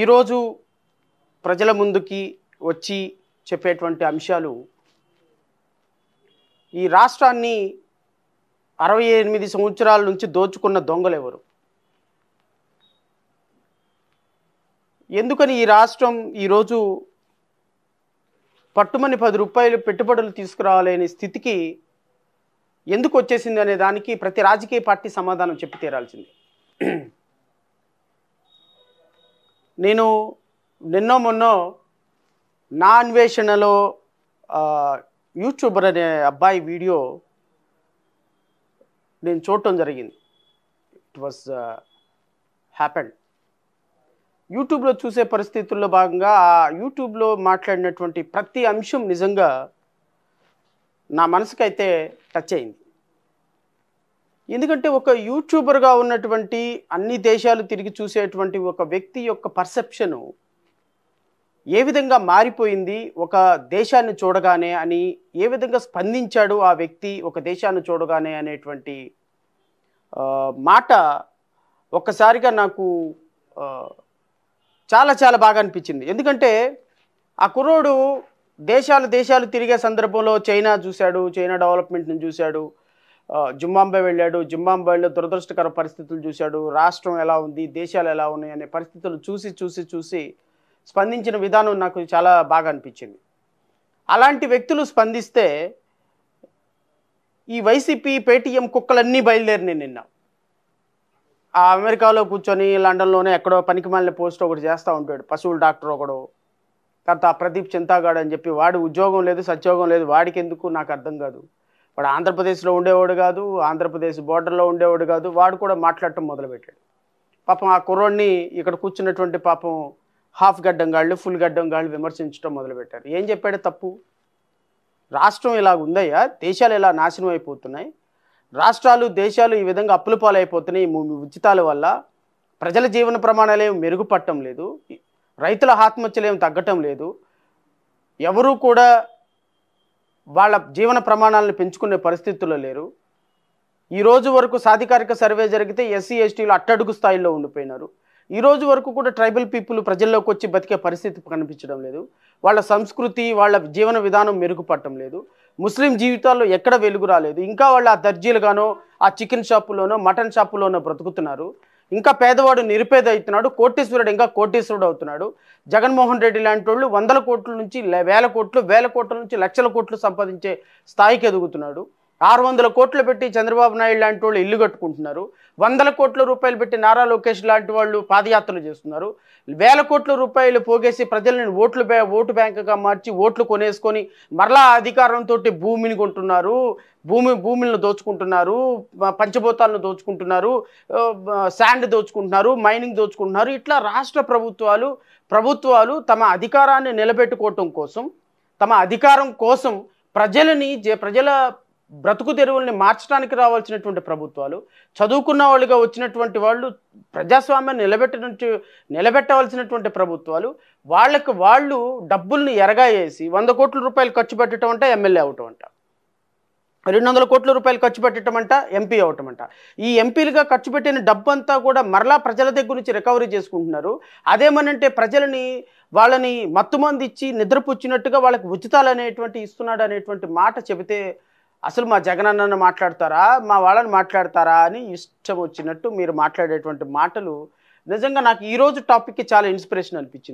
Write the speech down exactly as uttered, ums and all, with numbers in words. ఈరోజు ప్రజల ముందుకి వచ్చి చెప్పేటువంటి అంశాలు, ఈ రాష్ట్రాన్ని అరవై ఎనిమిది సంవత్సరాల నుంచి దోచుకున్న దొంగలు ఎవరు? ఎందుకని ఈ రాష్ట్రం ఈరోజు పట్టుమని పది రూపాయలు పెట్టుబడులు తీసుకురావాలనే స్థితికి ఎందుకు వచ్చేసింది అనే దానికి ప్రతి రాజకీయ పార్టీ సమాధానం చెప్పి తీరాల్సింది. నేను నిన్నో మొన్నో నా అన్వేషణలో యూట్యూబర్ అనే అబ్బాయి వీడియో నేను చూడటం జరిగింది. It was happened. యూట్యూబ్లో చూసే పరిస్థితుల్లో భాగంగా ఆ యూట్యూబ్లో మాట్లాడినటువంటి ప్రతి అంశం నిజంగా నా మనసుకైతే టచ్ అయింది. ఎందుకంటే ఒక యూట్యూబర్గా ఉన్నటువంటి అన్ని దేశాలు తిరిగి చూసేటువంటి ఒక వ్యక్తి యొక్క పర్సెప్షను ఏ విధంగా మారిపోయింది, ఒక దేశాన్ని చూడగానే అని ఏ విధంగా స్పందించాడు ఆ వ్యక్తి ఒక దేశాన్ని చూడగానే అనేటువంటి మాట ఒక్కసారిగా నాకు చాలా చాలా బాగా అనిపించింది. ఎందుకంటే ఆ కుర్రోడు దేశాలు దేశాలు తిరిగే సందర్భంలో చైనా చూశాడు, చైనా డెవలప్మెంట్ని చూశాడు, జింబాబ్వే వెళ్ళాడు, జింబాబ్వేలో దురదృష్టకర పరిస్థితులు చూశాడు, రాష్ట్రం ఎలా ఉంది, దేశాలు ఎలా ఉన్నాయి అనే పరిస్థితులు చూసి చూసి చూసి స్పందించిన విధానం నాకు చాలా బాగా అనిపించింది. అలాంటి వ్యక్తులు స్పందిస్తే ఈ వైసీపీ పేటీఎం కుక్కలన్నీ బయలుదేరినాయి. నిన్న ఆ అమెరికాలో కూర్చొని లండన్లోనే ఎక్కడో పనికి మాలిన పోస్ట్ ఒకటి చేస్తూ ఉంటాడు పశువుల డాక్టర్ ఒకడు, తర్వాత ప్రదీప్ చింతాగాడు అని చెప్పి వాడు ఉద్యోగం లేదు సద్యోగం లేదు, వాడికి ఎందుకు నాకు అర్థం కాదు. వాడు ఆంధ్రప్రదేశ్లో ఉండేవాడు కాదు, ఆంధ్రప్రదేశ్ బోర్డర్లో ఉండేవాడు కాదు, వాడు కూడా మాట్లాడటం మొదలుపెట్టాడు. పాపం ఆ కుర్రోడిని ఇక్కడ కూర్చున్నటువంటి పాపం హాఫ్ గడ్డం గాళ్ళు ఫుల్ గడ్డం గాళ్ళు విమర్శించడం మొదలుపెట్టారు. ఏం చెప్పాడు తప్పు? రాష్ట్రం ఇలా ఉందయ్యా, దేశాలు ఇలా నాశనం అయిపోతున్నాయి, రాష్ట్రాలు దేశాలు ఈ విధంగా అప్పుల పాలైపోతున్నాయి, ఈ ఉచితాల వల్ల ప్రజల జీవన ప్రమాణాలు ఏమి మెరుగుపడటం లేదు, రైతుల ఆత్మహత్యలు ఏమి తగ్గటం లేదు, ఎవరూ కూడా వాళ్ళ జీవన ప్రమాణాలను పెంచుకునే పరిస్థితుల్లో లేరు. ఈరోజు వరకు సాధికారిక సర్వే జరిగితే ఎస్సీ ఎస్టీలు అట్టడుగు స్థాయిలో ఉండిపోయినారు. ఈరోజు వరకు కూడా ట్రైబల్ పీపుల్ ప్రజల్లోకి వచ్చి బతికే పరిస్థితి కనిపించడం లేదు, వాళ్ళ సంస్కృతి వాళ్ళ జీవన విధానం మెరుగుపడటం లేదు, ముస్లిం జీవితాల్లో ఎక్కడ వెలుగు రాలేదు, ఇంకా వాళ్ళు ఆ దర్జీలుగానో ఆ చికెన్ షాపులోనో మటన్ షాపులోనో బ్రతుకుతున్నారు. ఇంకా పేదవాడు నిరుపేద అవుతున్నాడు, కోటీశ్వరుడు ఇంకా కోటీశ్వరుడు అవుతున్నాడు. జగన్మోహన్ రెడ్డి లాంటి వాళ్ళు వందల కోట్ల నుంచి వేల కోట్లు, వేల కోట్ల నుంచి లక్షల కోట్లు సంపాదించే స్థాయికి ఎదుగుతున్నాడు. ఆరు వందల కోట్లు పెట్టి చంద్రబాబు నాయుడు లాంటి వాళ్ళు ఇల్లు కట్టుకుంటున్నారు, వందల కోట్ల రూపాయలు పెట్టి నారా లోకేష్ లాంటి వాళ్ళు పాదయాత్రలు చేస్తున్నారు, వేల కోట్ల రూపాయలు పోగేసి ప్రజలను ఓట్లు బ్యా ఓటు బ్యాంకుగా మార్చి ఓట్లు కొనేసుకొని మరలా అధికారంతో భూమిని కొంటున్నారు, భూమి భూములను దోచుకుంటున్నారు, పంచభూతాలను దోచుకుంటున్నారు, శాండ్ దోచుకుంటున్నారు, మైనింగ్ దోచుకుంటున్నారు. ఇట్లా రాష్ట్ర ప్రభుత్వాలు ప్రభుత్వాలు తమ అధికారాన్ని నిలబెట్టుకోవటం కోసం, తమ అధికారం కోసం ప్రజలని ప్రజల బ్రతుకు తెరువుల్ని మార్చడానికి రావాల్సినటువంటి ప్రభుత్వాలు, చదువుకున్న వాళ్ళుగా వచ్చినటువంటి వాళ్ళు ప్రజాస్వామ్యాన్ని నిలబెట్టినట్టు నిలబెట్టవలసినటువంటి ప్రభుత్వాలు వాళ్ళకు వాళ్ళు డబ్బుల్ని ఎరగా వేసి వంద కోట్ల రూపాయలు ఖర్చు పెట్టడం అంట ఎమ్మెల్యే అవటం అంట, రెండు వందల కోట్ల రూపాయలు ఖర్చు పెట్టడం అంట ఎంపీ అవటం అంట. ఈ ఎంపీలుగా ఖర్చు పెట్టిన డబ్బు అంతా కూడా మరలా ప్రజల దగ్గర నుంచి రికవరీ చేసుకుంటున్నారు. అదేమనంటే ప్రజలని వాళ్ళని మత్తుమంది ఇచ్చి నిద్రపుచ్చినట్టుగా వాళ్ళకి ఉచితాలు అనేటువంటి ఇస్తున్నాడు అనేటువంటి మాట చెబితే అసలు మా జగన్ అన్నను మాట్లాడతారా, మా వాళ్ళని మాట్లాడతారా అని ఇష్టం వచ్చినట్టు మీరు మాట్లాడేటువంటి మాటలు నిజంగా నాకు ఈరోజు టాపిక్కి చాలా ఇన్స్పిరేషన్ అనిపించింది.